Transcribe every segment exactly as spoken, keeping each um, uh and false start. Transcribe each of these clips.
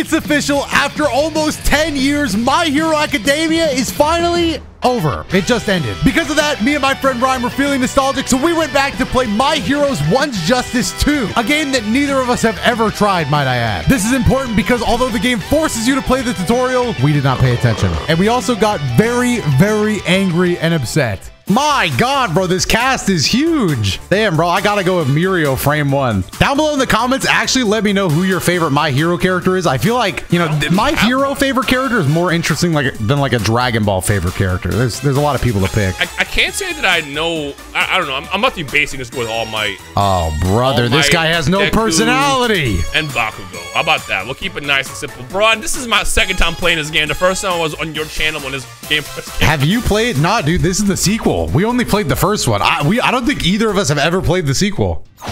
It's official. After almost ten years, My Hero Academia is finally over. It just ended. Because of that, me and my friend Ryan were feeling nostalgic, so we went back to play My Hero's One's Justice two, a game that neither of us have ever tried, might I add. This is important because although the game forces you to play the tutorial, we did not pay attention. And we also got very, very angry and upset. My God, bro, this cast is huge. Damn, bro, I gotta go with Mirio frame one. Down below in the comments, actually let me know who your favorite My Hero character is. I feel like, you know, My Hero favorite character is more interesting like than like a Dragon Ball favorite character. There's there's a lot of people to pick. I, I can't say that I know. I, I don't know. I'm, I'm not the basing this with All Might. Oh, brother, All this Might, guy has no Deku, personality. And Bakugo. How about that? We'll keep it nice and simple. Bro, this is my second time playing this game. The first time I was on your channel when this game first came. Have you played? Nah, dude, this is the sequel. We only played the first one. I, we, I don't think either of us have ever played the sequel. Oh.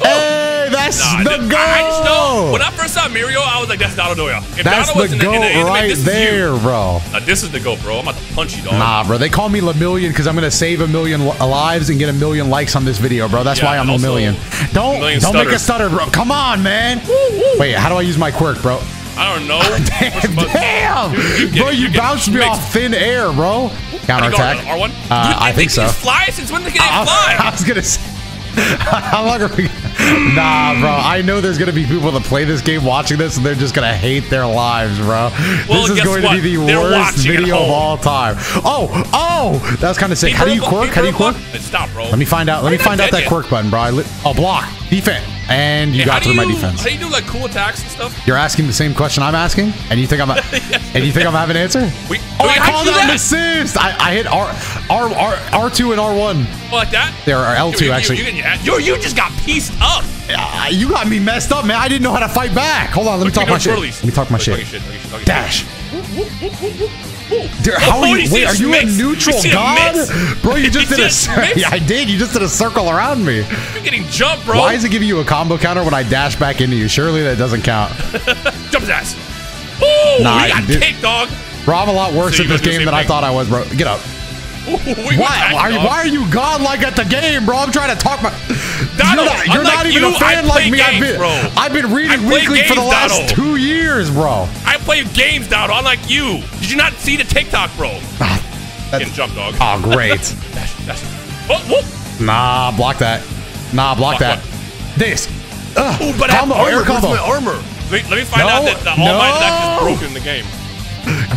Hey, that's nah, the dude, goal! I, I just know, when I first saw Mirio, I was like, that's Narutoya. If that's Naruto the in goal the, in the, in the, right this there, bro. Nah, this is the goal, bro. I'm about to punch you, dog. Nah, bro. They call me Lemillion because I'm going to save a million lives and get a million likes on this video, bro. That's yeah, why I'm a million. Don't, a million don't make a stutter, bro. Come on, man. Woo, woo. Wait, how do I use my quirk, bro? I don't know. damn, damn. Dude, you get, bro, you, you bounced me off thin air, bro. Counter attack. R one? Uh, Dude, I, I think, think so. Fly since when did they I, fly? I was gonna say. How long are we? Nah, bro. I know there's gonna be people that play this game watching this, and they're just gonna hate their lives, bro. Well, this is going what? to be the they're worst video of all time. Oh, oh, that was kind of sick. How do you quirk? How do you quirk? Stop, bro. Let me find out. Let me find out that quirk button, bro. I oh, block, defense. And you hey, got through you, my defense. How do you do like cool attacks and stuff? You're asking the same question I'm asking, and you think I'm yes, and you think I'm having an answer? We, oh, we I called out an assist. I, I hit R, R, R, R two and R one. Like that? There are L two you, actually. You, you, you, you, you just got pieced up. Uh, you got me messed up, man. I didn't know how to fight back. Hold on, let me talk my shit. Let me talk my shit. Dash. Dude, how are you? Wait, are you a neutral god, bro? You just did a. Yeah, I did. You just did a circle around me. You're getting jumped, bro. Why is it giving you a combo counter when I dash back into you? Surely that doesn't count. Jump his ass. Ooh, nah, we got kicked, dog. Bro, I'm a lot worse at this game than I thought I was, bro. Get up. Why are you? Why are you godlike at the game, bro? I'm trying to talk my. Donald, you're not, you're not even you, a fan like me. Games, I've, been, bro. I've been reading weekly games, for the last Donald. two years, bro. I play games, Donald, unlike you. Did you not see the TikTok, bro? Ah, that's a jump, dog. Oh, great. that's, that's, whoop, whoop. Nah, block that. Nah, block, block that. What? This. Ugh, Ooh, but I have armor. Where's my armor? Let me, let me find no, out that the All Might attack is broken in the game.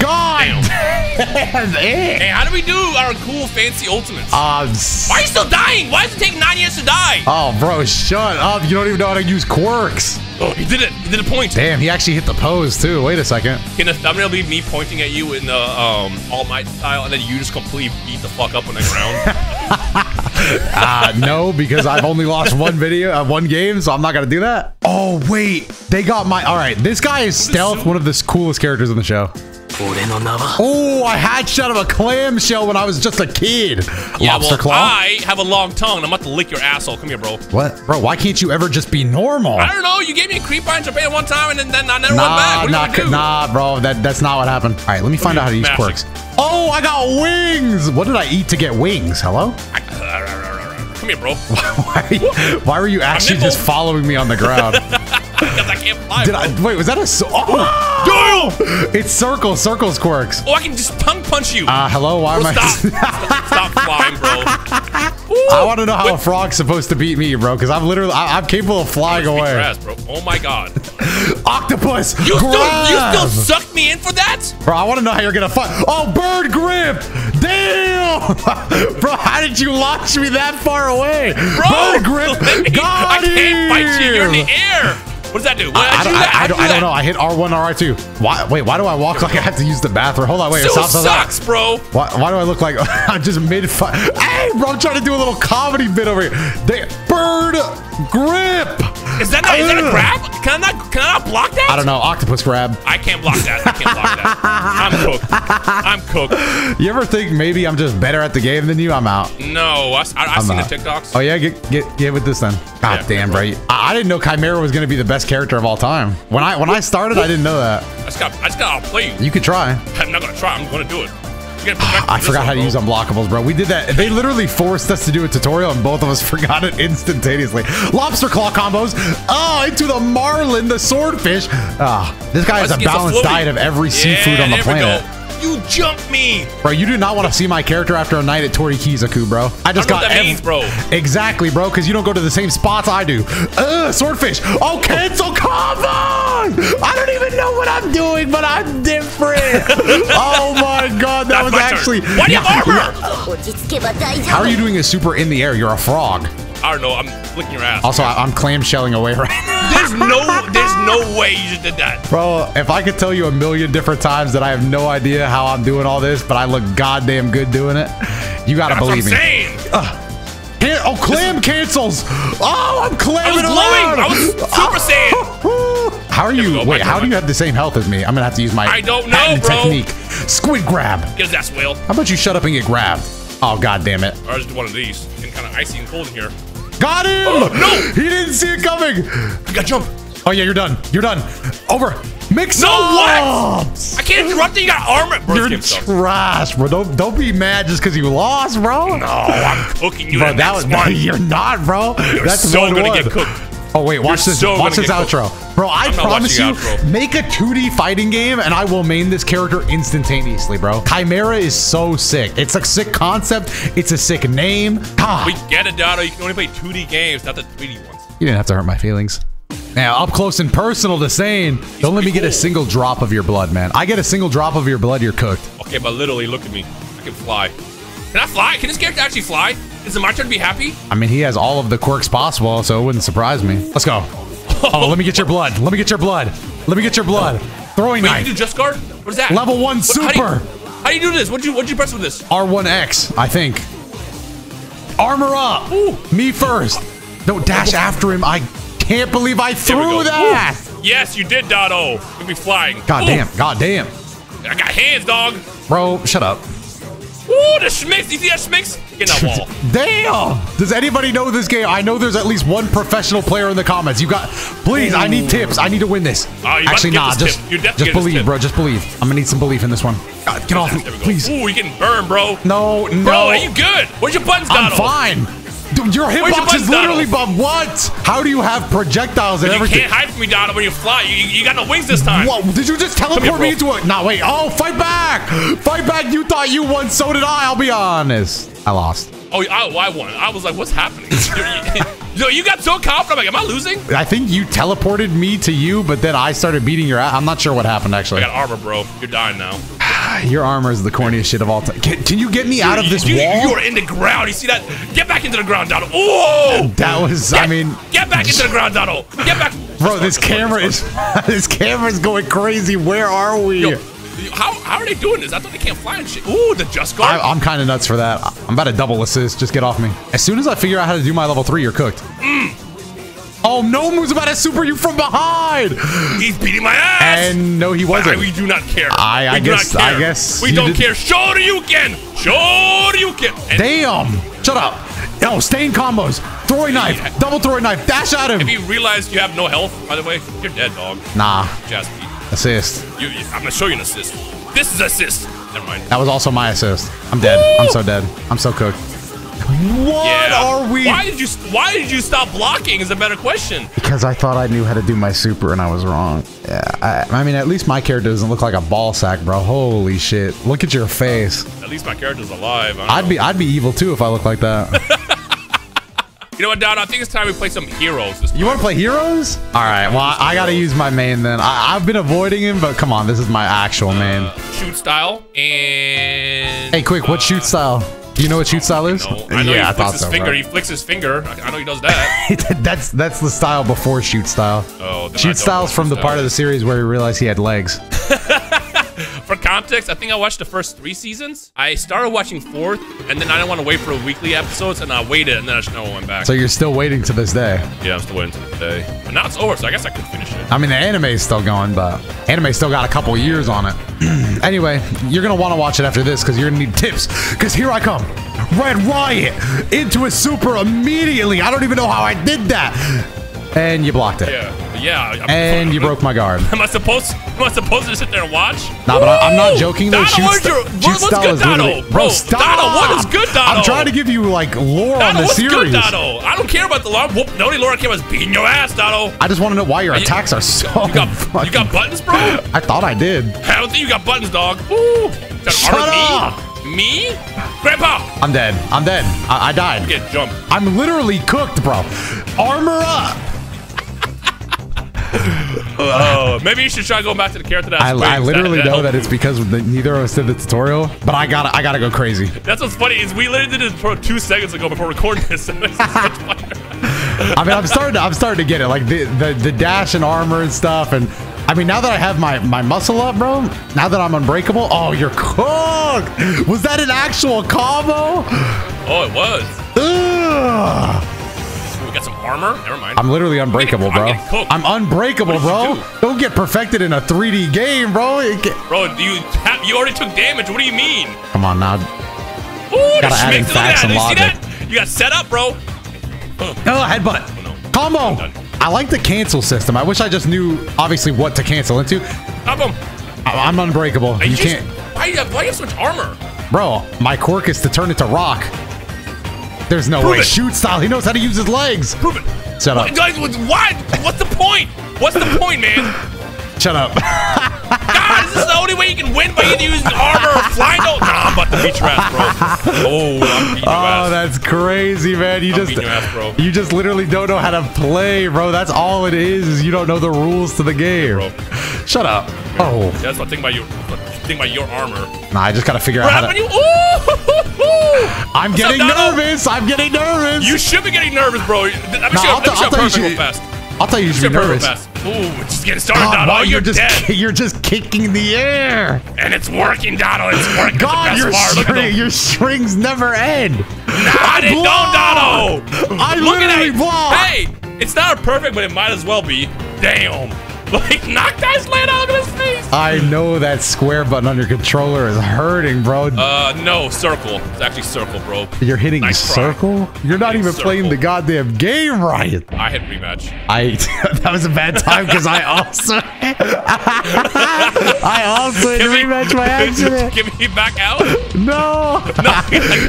God damn. Hey, how do we do our cool fancy ultimates? Um, Why are you still dying? Why does it take nine years to die? Oh, bro, shut up. You don't even know how to use quirks. Oh, he did it. He did a point. Damn, he actually hit the pose, too. Wait a second. Can the thumbnail be me pointing at you in the um, All Might style, and then you just completely beat the fuck up on the ground? uh, no, because I've only lost one video, uh, one game, so I'm not going to do that. Oh, wait. They got my... All right, this guy is Stealth, one of the coolest characters in the show. Oh, I had shot of a clamshell when I was just a kid. Yeah, Lobster well, claw. I have a long tongue. I'm about to lick your asshole. Come here, bro. What? Bro, why can't you ever just be normal? I don't know. You gave me a creep eye in Japan one time, and then, then I never nah, went back. What nah, do you do? Nah, bro. That, that's not what happened. All right, let me find okay, out how to use magic. quirks. Oh, I got wings. What did I eat to get wings? Hello? I, uh, come here, bro. why, are you, why were you actually just following me on the ground? Because I can't fly. Did I, wait, was that a... Oh, oh, it's circle, circles quirks. Oh, I can just tongue punch you. Uh, hello, why bro, am stop. I... Stop flying, bro. Ooh, I want to know how what? a frog's supposed to beat me, bro, because I'm literally... I, I'm capable of flying away. Trash, bro. Oh, my God. Octopus, you still, you still sucked me in for that? Bro, I want to know how you're going to fight. Oh, bird grip. Damn. Bro, how did you launch me that far away? Bro, bird grip. Got I can't him. fight you. You're in the air. What does that do? I, I, do, I, that? I, I, do I don't that? know. I hit R one, R two. Why? Wait, why do I walk like I have to use the bathroom? Hold on, wait. It sucks, sucks bro. Why, why do I look like I'm just mid-fight? Hey, bro, I'm trying to do a little comedy bit over here. They, bird grip. Is that not? Uh, is that a grab? Can I not? Can I not block that? I don't know. Octopus grab. I can't block that. I can't block that. I'm cooked. I'm cooked. You ever think maybe I'm just better at the game than you? I'm out. No, I, I, I've seen out. the TikToks. Oh yeah, get get get with this then. God yeah, damn, bro. I, I didn't know Chimera was gonna be the best character of all time. When I when I started, I didn't know that. I just got I just got outplayed. You could try. I'm not gonna try. I'm gonna do it. You I forgot how to use unblockables, bro. We did that. They literally forced us to do a tutorial, and both of us forgot it instantaneously. Lobster claw combos. Oh, into the marlin, the swordfish. Ah, oh, this guy has a balanced a diet of every seafood yeah, on the there planet. We go. You jumped me! Bro, you do not want to see my character after a night at Tori Kizaku, bro. I just I got what that means, bro. Exactly, bro, because you don't go to the same spots I do. Ugh, swordfish! Oh, cancel combo! I don't even know what I'm doing, but I'm different! Oh my god, that That's was actually... Turn. Why do you have armor? How are you doing a super in the air? You're a frog. I don't know, I'm flicking your ass. Also, I I'm clamshelling away right now. There's no, there's no way you just did that. Bro, if I could tell you a million different times that I have no idea how I'm doing all this, but I look goddamn good doing it, you gotta That's believe what I'm me. Uh, here, oh, clam this cancels. Oh, I'm clamming around. I was glowing. I was super saiyan. How are you? Wait, how do you have the same health as me? I'm gonna have to use my I don't know, bro. technique. Squid grab. Get that whale. How about you shut up and get grabbed? Oh, goddamn it. Or just one of these. Getting kind of icy and cold in here. Got him! Oh, no! He didn't see it coming! You gotta jump! Oh yeah, you're done. You're done. Over. Mix no, up! No, what? I can't interrupt you. You got armor. Bro, you're trash, bro. Don't, don't be mad just because you lost, bro. No, I'm cooking you. Bro, that was no, you're not, bro. You're That's so one gonna one. get cooked. Oh wait, watch You're this! So watch this outro, cooked. bro. I promise you, outro. make a two D fighting game, and I will main this character instantaneously, bro. Chimera is so sick. It's a sick concept. It's a sick name. Ah. We get it, Dado. You can only play two D games, not the three D ones. You didn't have to hurt my feelings. Now, up close and personal to Sane. Don't let me get cool. a single drop of your blood, man. I get a single drop of your blood, you're cooked. Okay, but literally, look at me. I can fly. Can I fly? Can this character actually fly? Is it my turn to be happy? I mean, he has all of the quirks possible, so it wouldn't surprise me. Let's go. Oh, let me get your blood. Let me get your blood. Let me get your blood. Throwing Wait, knife. You do just guard? What is that? Level one what, super. How do, you, how do you do this? What'd you, what'd you press with this? R one X, I think. Armor up. Ooh. Me first. No, dash after him. I can't believe I threw that. Ooh. Yes, you did, Dotto. You'll be flying. God Ooh. damn. God damn. I got hands, dog. Bro, shut up. Ooh, the schmicks! You see that schmicks? Get in that wall. Damn! Does anybody know this game? I know there's at least one professional player in the comments. You got... Please, Ooh. I need tips. I need to win this. Uh, Actually, nah. This just just, just believe, bro. Just believe. I'm gonna need some belief in this one. God, get off me, please. Ooh, you're getting burned, bro. No, no. Bro, are you good? Where's your buttons, Donald? I'm fine. Dude, your hitbox is literally bomb. What? How do you have projectiles and everything? You can't hide from me, Donald, when you fly. You, you got no wings this time. Whoa, did you just teleport here, me into it? Nah, wait. Oh, fight back. Fight back. You thought you won. So did I. I'll be honest. I lost. Oh, I, I won. I was like, what's happening? Yo, you got so confident. I'm like, am I losing? I think you teleported me to you, but then I started beating your ass. I'm not sure what happened, actually. I got armor, bro. You're dying now. Your armor is the corniest shit of all time. Can, can you get me out of this you, wall? You are in the ground. You see that? Get back into the ground, Dotto. Oh! That was, get, I mean... Get back into the ground, Dotto. Get back. Bro, this camera is... This camera is going crazy. Where are we? Yo, how, how are they doing this? I thought they can't fly and shit. Ooh, the just guard. I, I'm kind of nuts for that. I'm about to double assist. Just get off me. As soon as I figure out how to do my level three, you're cooked. Mm. Oh, Nomu's about to super you from behind. He's beating my ass. And no, he wasn't. I, we do not care. I, I guess. I guess. We don't care. Show you can. Show you can. Damn. Shut up. No, staying combos. Throwing knife. Yeah. Double throwing knife. Dash at him. If you realize you have no health, by the way, you're dead, dog. Nah. Jasper. Assist. You, you, I'm gonna show you an assist. This is assist. Never mind. That was also my assist. I'm dead. Woo! I'm so dead. I'm so cooked. What yeah. are we? Why did you Why did you stop blocking? Is a better question. Because I thought I knew how to do my super and I was wrong. Yeah, I, I mean, at least my character doesn't look like a ball sack, bro. Holy shit! Look at your face. At least my character's alive. I don't I'd know. be I'd be evil too if I looked like that. You know what, Don? I think it's time we play some heroes. This you want to play heroes? All right. Well, I, I gotta use my main then. I, I've been avoiding him, but come on, this is my actual uh, main. Shoot style and. Hey, quick! What uh, shoot style? Do you know what shoot style is? No. I know yeah, he I thought his so, finger. Bro. He flicks his finger. I, I know he does that. that's that's the style before shoot style. Oh, shoot style's from the style. part of the series where we realized he had legs. For context, I think I watched the first three seasons. I started watching fourth, and then I didn't want to wait for weekly episodes, and I waited, and then I just never went back. So you're still waiting to this day? Yeah, I'm still waiting to this day. But now it's over, so I guess I could finish it. I mean, the anime is still going, but anime still got a couple years on it. Anyway, you're going to want to watch it after this, because you're going to need tips, because here I come. Red Riot into a super immediately. I don't even know how I did that. And you blocked it. Yeah. Yeah. I'm, and I'm, you I'm, broke my guard. Am I supposed? Am I supposed to sit there and watch? Nah, but I, I'm not joking. Though. Shoot, what's good, Dotto? Bro, stop. Dotto, what is good, Dotto? I'm trying to give you like lore Dotto, on the series. Good, Dotto? I don't care about the lore. The only lore I care about is beating your ass, Dotto. I just want to know why your you, attacks are so. You got, fucking... you got buttons, bro? I thought I did. I don't think you got buttons, dog. Ooh. Shut up. Me? Me? Grandpa! I'm dead. I'm dead. I, I died. Get jumped. I'm literally cooked, bro. Armor up! Oh, maybe you should try going back to the character that I I, I literally that, that know that it's because neither of us did the tutorial, but I gotta I gotta go crazy. That's what's funny is we literally did this for two seconds ago before recording this. I mean, I'm starting to I'm starting to get it. Like the, the, the dash and armor and stuff, and I mean, now that I have my, my muscle up, bro, now that I'm unbreakable, oh, you're cooked. Was that an actual combo? Oh, it was. Ugh. We got some armor. Never mind. I'm literally unbreakable, I'm getting, bro. I'm, I'm unbreakable, bro. Do? Don't get perfected in a three D game, bro. Bro, you have, you already took damage. What do you mean? Come on, now. Ooh, gotta add in facts and logic. You see that? You got set up, bro. Oh, headbutt. Oh, no. Combo. I like the cancel system. I wish I just knew, obviously, what to cancel into. Stop him. I, I'm unbreakable. Are you you just, can't. Why do you, have, why do you have so much armor? Bro, my quirk is to turn it to rock. There's no Prove way. It. Shoot style. He knows how to use his legs. Prove it. Shut up. Guys, what? What's the point? What's the point, man? Shut up. God, this is the only way you can win by either using armor or flying. No, nah, I'm about to beat your ass, bro. Oh, I'm beating your ass. Oh, that's crazy, man. You I'm just, your ass, bro. You just literally don't know how to play, bro. That's all it is. Is you don't know the rules to the game. Yeah, bro. Shut up. Yeah. Oh, yeah, that's what I think about you. Think about your armor. Nah, I just gotta figure out how to. You? I'm What's getting up, nervous. I'm getting nervous. You should be getting nervous, bro. Let me show you real fast. I'll tell you, you should be nervous. Fast. Ooh, just getting started, God, Dotto. Wow, oh, you're, you're just dead. You're just kicking the air. And it's working, Dotto. It's working. God, your, string, your strings never end. Nah, I didn't know, Dotto. I literally blocked. Hey, it's not perfect, but it might as well be. Damn. Like, knock that slant out of his face. I know that square button on your controller is hurting, bro. Uh, no, circle. It's actually circle, bro. You're hitting nice circle? Try. You're not even circle. Playing the goddamn game right. I hit rematch. I that was a bad time because I also I also hit rematch my accident. Give me back out? No. No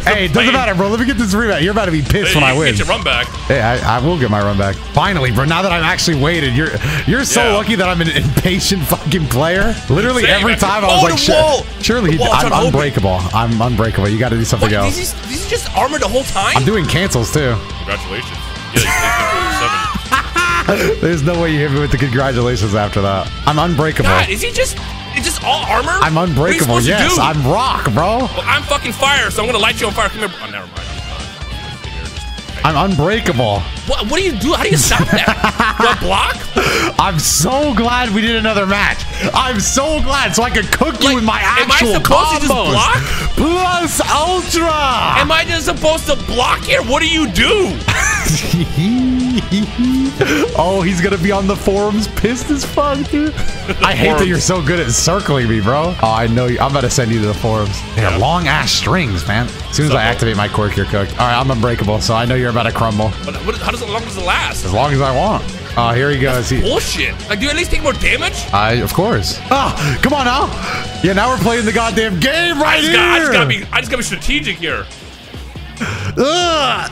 hey, it doesn't matter, bro. Let me get this rematch. You're about to be pissed hey, when I win. Get your run back. Hey, I, I will get my run back. Finally, bro. Now that I've actually waited, you're you're so yeah. lucky. That I'm an impatient fucking player. Literally Same, every time I was oh, like, shit, wall. surely I'm unbreakable. Open. I'm unbreakable. You got to do something what? else. This is, this is just armor the whole time. I'm doing cancels too. Congratulations. Yeah, there's no way you hit me with the congratulations after that. I'm unbreakable. God, is he just? It's just all armor. I'm unbreakable. Yes, I'm rock, bro. Well, I'm fucking fire, so I'm gonna light you on fire. Come here. Oh, never mind. I'm unbreakable. What, what do you do? How do you stop that? The block? I'm so glad we did another match. I'm so glad so I could cook like, you with my actual combos. Am I supposed combos. to just block? Plus Ultra. Am I just supposed to block here? What do you do? Oh, he's going to be on the forums pissed as fuck, dude. I hate forums. that you're so good at circling me, bro. Oh, I know you. I'm about to send you to the forums. They're yeah. long ass strings, man. As soon as so, I activate my quirk, you're cooked. All right, I'm unbreakable, so I know you're about to crumble. But what, how does, long does it last? As long as I want. Oh, uh, here he goes. That's bullshit. Like, do you at least take more damage? I, of course. Ah, oh, come on now. Yeah, now we're playing the goddamn game right I just here. Got, I just gotta be. I just gotta be strategic here. Ugh, uh.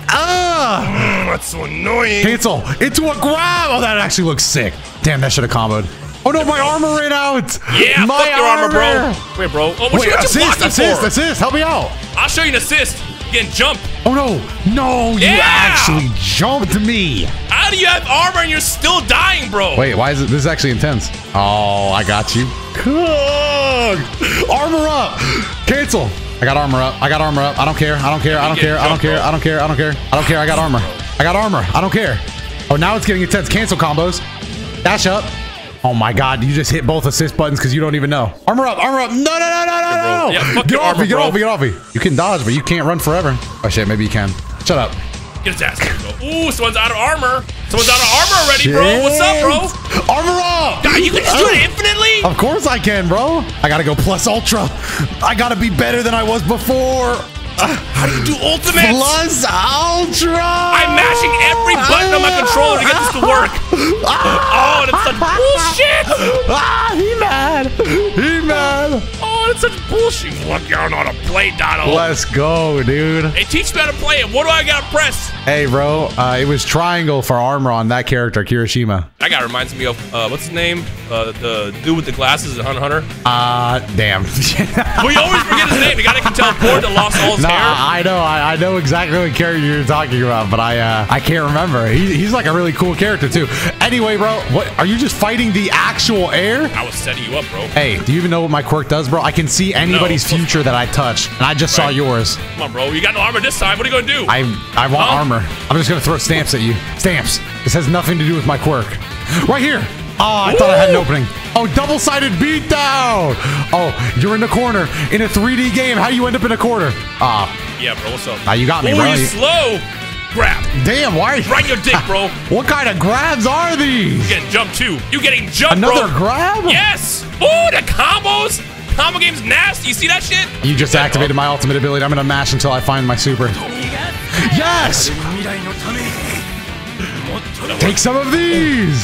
mm, that's so annoying. Cancel into a grab. Oh, that actually looks sick. Damn, that should have comboed. Oh no, my armor ran out. Yeah, my fuck your armor, armor bro. Wait, bro. Oh, what Wait, you, what assist, you assist, for? assist. Help me out. I'll show you an assist. Getting jumped. Oh no, no, yeah. you actually jumped me. How do you have armor and you're still dying, bro? Wait, why is it? This is actually intense. Oh, I got you. Cook. Armor up. Cancel. I got armor up. I got armor up. I don't care. I don't care. I don't care. I don't care. I don't care. I don't care. I don't care. I got armor. I got armor. I don't care. Oh, now it's getting intense. Cancel combos. Dash up. Oh my God! You just hit both assist buttons because you don't even know. Armor up! Armor up! No! No! No! No! No! No! Yeah, get off me! Get off me! Get off me! You can dodge, but you can't run forever. Oh shit! Maybe you can. Shut up. Get his ass. Ooh! Someone's out of armor. Someone's out of armor already, shit. bro. What's up, bro? Armor up! God, you can just do it infinitely. Of course I can, bro. I gotta go plus ultra. I gotta be better than I was before. Uh, How do you do ultimate? Plus Ultra! I'm mashing every button on my controller to get this to work. Oh, and it's such bullshit! Ah, he mad! He mad! Oh, it's such bullshit! Look, you don't know how to play, Donald. Let's go, dude. Hey, teach me how to play it. What do I gotta press? Hey, bro, uh, it was triangle for armor on that character, Kirishima. That guy reminds me of, uh, what's his name? Uh, the dude with the glasses in Hunter Hunter? Uh, damn. We always forget his name. The guy that can teleport that lost all his no, hair. I know. I, I know exactly what character you're talking about, but I uh, I can't remember. He, he's like a really cool character, too. Anyway, bro, what are you just fighting the actual air? I was setting you up, bro. Hey, do you even know what my quirk does, bro? I can see anybody's no, future that I touch, and I just right. saw yours. Come on, bro. You got no armor this time. What are you going to do? I, I want huh? armor. I'm just going to throw stamps at you. Stamps. This has nothing to do with my quirk. Right here. Oh, I Ooh. thought I had an opening. Oh, double-sided beatdown. Oh, you're in the corner in a three D game. How you end up in a corner? Ah. Uh, yeah, bro, what's up? Uh, you got me, Ooh, bro. You slow grab. Damn, why are you? Right in your dick, bro. What kind of grabs are these? You're getting jumped, too. You're getting jumped, Another bro. grab? Yes. Ooh, the combos. Combo game's nasty. You see that shit? You just yeah, activated bro. my ultimate ability. I'm going to mash until I find my super. Yes. Take some of these.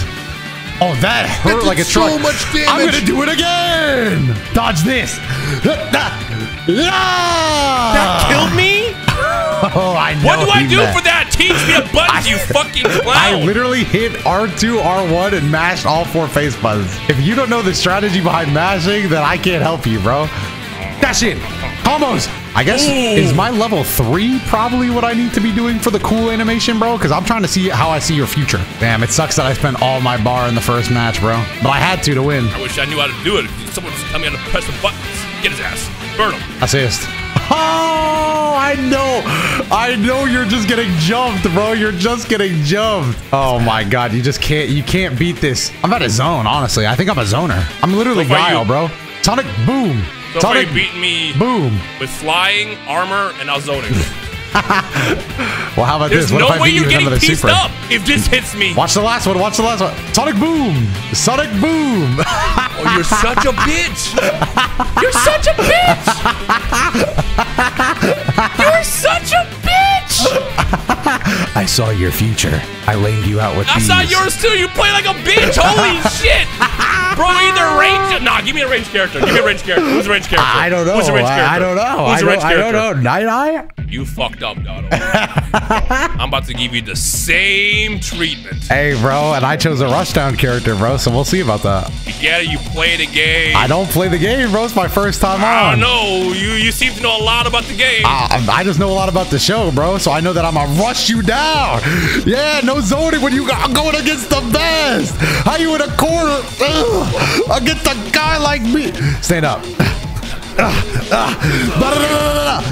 Oh, that hurt that like a truck. So much damage. I'm gonna do it again. Dodge this. That killed me. Oh, I know. What do I do met. for that? Teach me a button, I, you fucking clown. I literally hit R two, R one, and mashed all four face buttons. If you don't know the strategy behind mashing, then I can't help you, bro. That shit. Combos. I guess, Ooh. is my level three probably what I need to be doing for the cool animation, bro? Because I'm trying to see how I see your future. Damn, it sucks that I spent all my bar in the first match, bro. But I had to to win. I wish I knew how to do it. If someone just tell me how to press the buttons. Get his ass. Burn him. Assist. Oh, I know. I know you're just getting jumped, bro. You're just getting jumped. Oh, my God. You just can't. You can't beat this. I'm at a zone, honestly. I think I'm a zoner. I'm literally so Guile, bro. Sonic Boom. So far, you beat me Boom. with flying, armor, and I'll zoning. Well, how about There's this? There's no if I way you're getting pieced super? up if this hits me. Watch the last one. Watch the last one. Sonic Boom. Sonic Boom. Oh, you're such a bitch. You're such a bitch. You're such a bitch. I saw your future. I laid you out with I these. I saw yours, too. You play like a bitch. Holy shit. Bro, either range. Nah, give me a range character. Give me a range character. Who's a range character? I don't know. Who's a range character? I don't know. Who's a range character? I don't know. Night Eye? You fucked up, Donald. I'm about to give you the same treatment. Hey, bro, and I chose a rushdown character, bro, so we'll see about that. Yeah, you play the game. I don't play the game, bro. It's my first time I on. I don't know. You, you seem to know a lot about the game. Uh, I just know a lot about the show, bro, so I know that I'm going to rush you down. Yeah, no zoning when you I'm going against the best. How you in a corner? Ugh. I'll get the guy like me. Stand up. Uh, uh, da, da, da, da, da.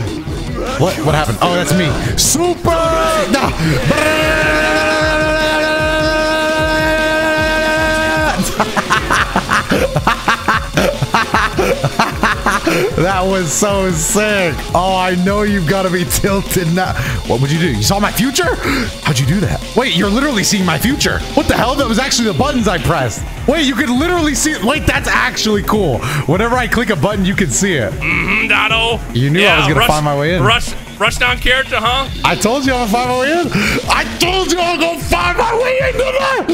What? What happened? Oh, that's me. Super. Da, da, da, da, da, da. That was so sick. Oh, I know you've got to be tilted now. What would you do? You saw my future? How'd you do that? Wait, you're literally seeing my future. What the hell? That was actually the buttons I pressed. Wait, you can literally see it. Wait, that's actually cool. Whenever I click a button, you can see it. Mm-hmm, Dotto. You knew yeah, I was going to find my way in. Rush, rush down character, huh? I told you I'm going to find my way in. I told you I'm going to find my way in. Didn't I?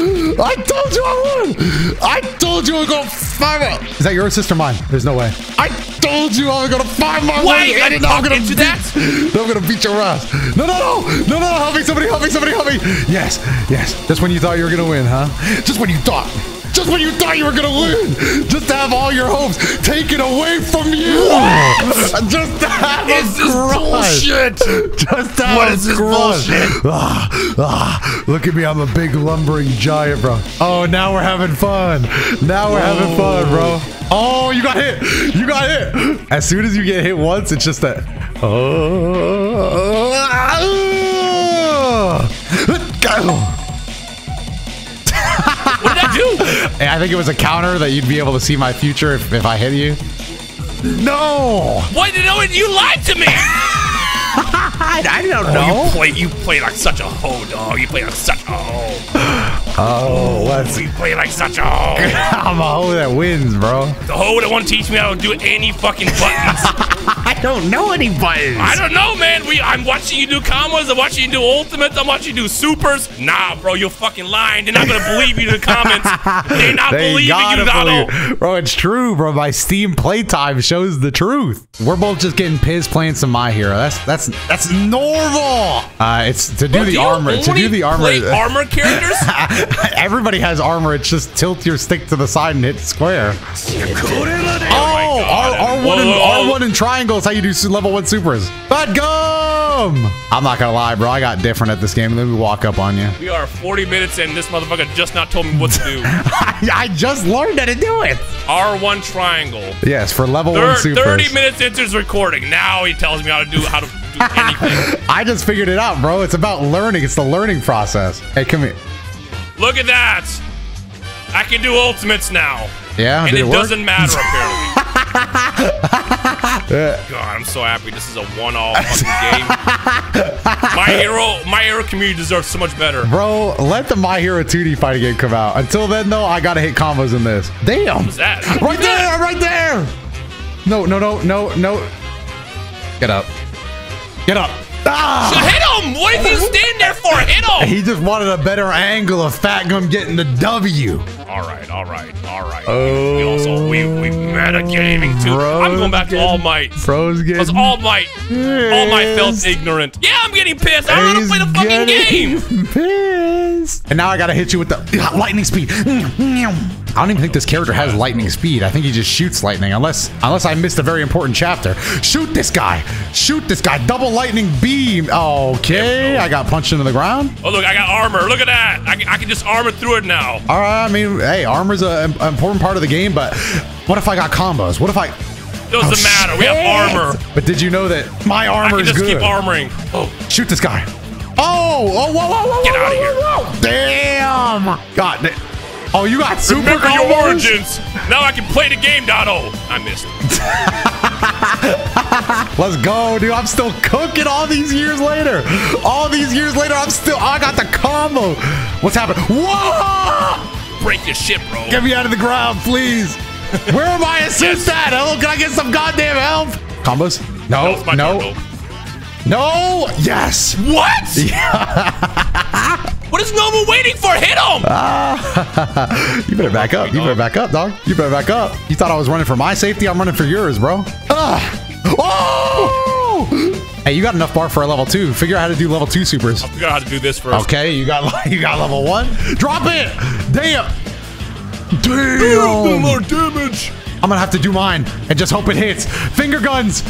I told you I would. I told you I'm going to find my way. Is that your assist or mine? There's no way. I told you I was going to find my Wait, way in. And I'm going to that. I'm going to beat your ass. No, no, no. No, no, no. Help me. Somebody help me. Somebody help me. Yes. Yes. Just when you thought you were going to win, huh? Just when you thought. Just when you thought you were gonna win, just to have all your hopes taken away from you. What? Just to have is this bullshit. Just to have what is this bullshit? Ah, ah, look at me, I'm a big lumbering giant, bro. Oh, now we're having fun. Now we're Whoa. having fun, bro. Oh, you got hit. You got hit. As soon as you get hit once, it's just that. Oh. Ah. What did I do? I think it was a counter that you'd be able to see my future if, if I hit you. No! What? No, you lied to me! I, I don't oh, know. You play, you play like such a hoe, dog. You play like such a hoe. Oh, let's. You play like such a hoe. I'm a hoe that wins, bro. The hoe that won't teach me how to do any fucking buttons. don't know any buttons. I don't know, man. We I'm watching you do combos. I'm watching you do ultimates. I'm watching you do supers. Nah, bro, you're fucking lying. They're not going to believe you in the comments. They're not they believing you, Donald. Bro, it's true, bro. My Steam playtime shows the truth. We're both just getting pissed playing some My Hero. That's that's that's normal. Uh, it's to do bro, the do armor. To do the armor. Armor characters? Everybody has armor. It's just tilt your stick to the side and hit square. Oh, R one and R one and triangle is how you do level one supers. Fat Gum! I'm not gonna lie, bro. I got different at this game. Let me walk up on you. We are forty minutes in. This motherfucker just not told me what to do. I, I just learned how to do it. R one triangle. Yes, for level Thir one supers. thirty minutes into his recording. Now he tells me how to do how to do anything. I just figured it out, bro. It's about learning. It's the learning process. Hey, come here. Look at that. I can do ultimates now. Yeah, and it, it doesn't matter apparently. God, I'm so happy this is a one-all fucking game. My Hero, My Hero community deserves so much better. Bro, let the My Hero two D fighting game come out. Until then, though, I gotta hit combos in this. Damn. What was that? Right there, that? right there. No, no, no, no, no. Get up. Get up. Ah! So hit him! What did you stand there for? Hit him! He just wanted a better angle of Fat Gum getting the W. All right, all right, all right. Oh, we also we we metagaming too. I'm going back to All Might. Bro's getting. Cause All Might, All Might felt ignorant. Yeah, I'm getting pissed. I don't want to play the fucking game. Pissed. And now I gotta hit you with the lightning speed. I don't even think this character has lightning speed. I think he just shoots lightning, unless unless I missed a very important chapter. Shoot this guy! Shoot this guy! Double lightning beam! Okay, I got punched into the ground. Oh look, I got armor. Look at that! I can, I can just armor through it now. All right, I mean, hey, armor's an important part of the game, but what if I got combos? What if I... Doesn't oh, matter, shit. We have armor. But did you know that my armor is good? I can just keep armoring. Oh. Shoot this guy. Oh, oh, whoa, whoa, whoa, Get whoa, out of here. Whoa, whoa. Damn. God, damn. Oh, you got super Remember combos? Your origins. Now I can play the game, Donald. I missed it. Let's go, dude. I'm still cooking all these years later. All these years later, I'm still... I got the combo. What's happening? Whoa! Break your shit, bro. Get me out of the ground, please. Where am I? Assist yes. that. Oh, can I get some goddamn help? Combos? No. No. No. Turn, no. no. Yes. What? Yeah. What is Nomu waiting for? Hit him. Uh, you better oh, back up. You dog. better back up, dog. You better back up. You thought I was running for my safety? I'm running for yours, bro. Uh. Oh. Hey, you got enough bar for a level two. Figure out how to do level two supers. I figure out how to do this first. Okay, you got you got level one. Drop it! Damn! Damn! More damage! I'm gonna have to do mine and just hope it hits. Finger guns!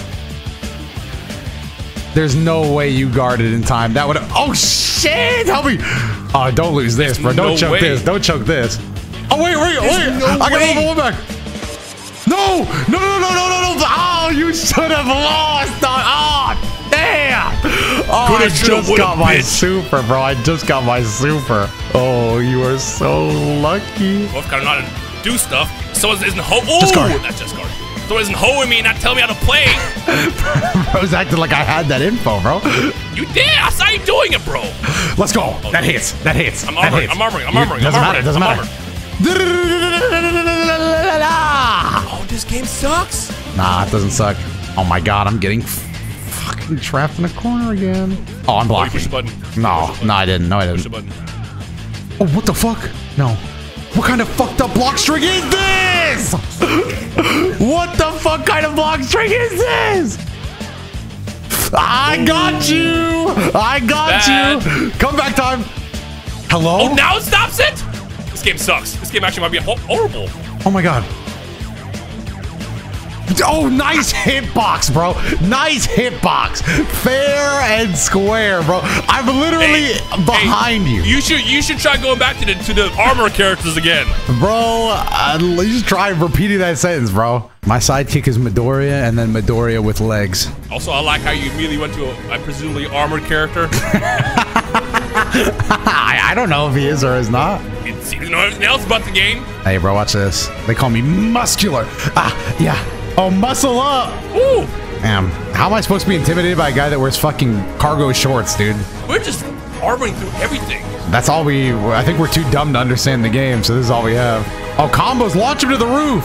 There's no way you guarded in time. That would have... Oh, shit! Help me! Oh, don't lose this, bro. Don't no choke way. this. Don't choke this. Oh, wait, wait, There's wait! No I got level one back. No! No, no, no, no, no, no! Oh, you should have lost! Oh! Damn! Oh, I just got my bitch. super, bro. I just got my super. Oh, you are so lucky. Well, if I don't know how to do stuff, someone isn't ho- Ooh, just guard. That's just guard. Someone isn't hoeing me and not telling me how to play. I was acting like I had that info, bro. You did. I saw you doing it, bro. Let's go. Oh, that hits. That hits. I'm armoring. I'm armoring. I'm armoring. Doesn't matter. Doesn't matter. Oh, this game sucks. Nah, it doesn't suck. Oh my god, I'm getting. Fucking trapped in a corner again. Oh, I'm blocking. Oh, you push the no, push no, I didn't. No, I didn't. Push the oh, what the fuck? No. What kind of fucked up block string is this? What the fuck kind of block string is this? I got you. I got Bad. you. Comeback time. Hello? Oh, now it stops it? This game sucks. This game actually might be horrible. Oh, my God. Oh, nice hitbox, bro. Nice hitbox. Fair and square, bro. I'm literally hey, behind hey, you. You should you should try going back to the to the armor characters again. Bro, uh, you should try repeating that sentence, bro. My sidekick is Midoriya, and then Midoriya with legs. Also, I like how you immediately went to a, a presumably armored character. I, I don't know if he is or is not. It's, you know everything else about the game. Hey, bro, watch this. They call me Muscular. Ah, yeah. Oh, muscle up! Ooh! Damn. How am I supposed to be intimidated by a guy that wears fucking cargo shorts, dude? We're just armoring through everything. That's all we... I think we're too dumb to understand the game, so this is all we have. Oh, combos! Launch him to the roof!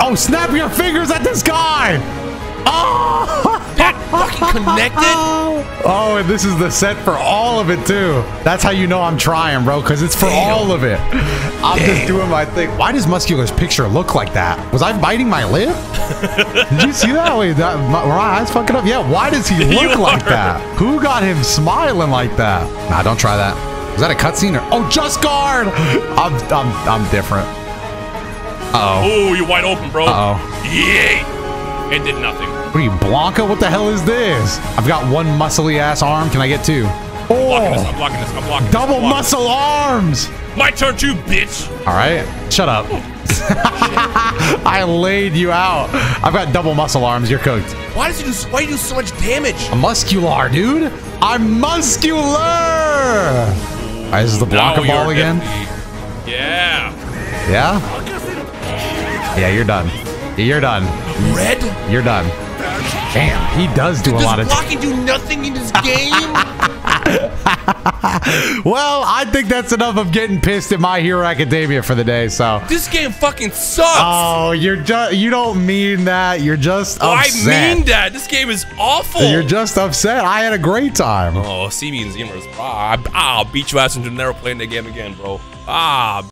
Oh, snap your fingers at this guy! Oh! That fucking connected? Oh, and this is the set for all of it, too. That's how you know I'm trying, bro, because it's for Damn. all of it. I'm Damn. just doing my thing. Why does Muscular's picture look like that? Was I biting my lip? Did you see that? Wait, that, my, my eyes fucking up? Yeah, why does he look like that? Who got him smiling like that? Nah, don't try that. Was that a cutscene or? Oh, just guard! I'm, I'm, I'm different. Uh oh. Oh, you're wide open, bro. Uh oh. Yay! It did nothing. What are you, Blanca? What the hell is this? I've got one muscly ass arm. Can I get two? Oh! I'm blocking this. I'm blocking this. I'm blocking Double this. I'm blocking muscle this. arms! My turn too, bitch! Alright. Shut up. I laid you out. I've got double muscle arms. You're cooked. Why does you do why do you do so much damage? I'm muscular, dude. I'm muscular! Alright, this is the Blanca now ball again. Definitely. Yeah. Yeah? Yeah, you're done. You're done. Red? You're done. Damn, he does do a lot of... Does blocking do nothing in this game? Well, I think that's enough of getting pissed at My Hero Academia for the day, so... This game fucking sucks! Oh, you're just... You don't mean that. You're just oh, upset. I mean that. This game is awful. You're just upset. I had a great time. Oh, C B and Zimmer's. Ah, I'll beat your ass into never playing that game again, bro. Ah,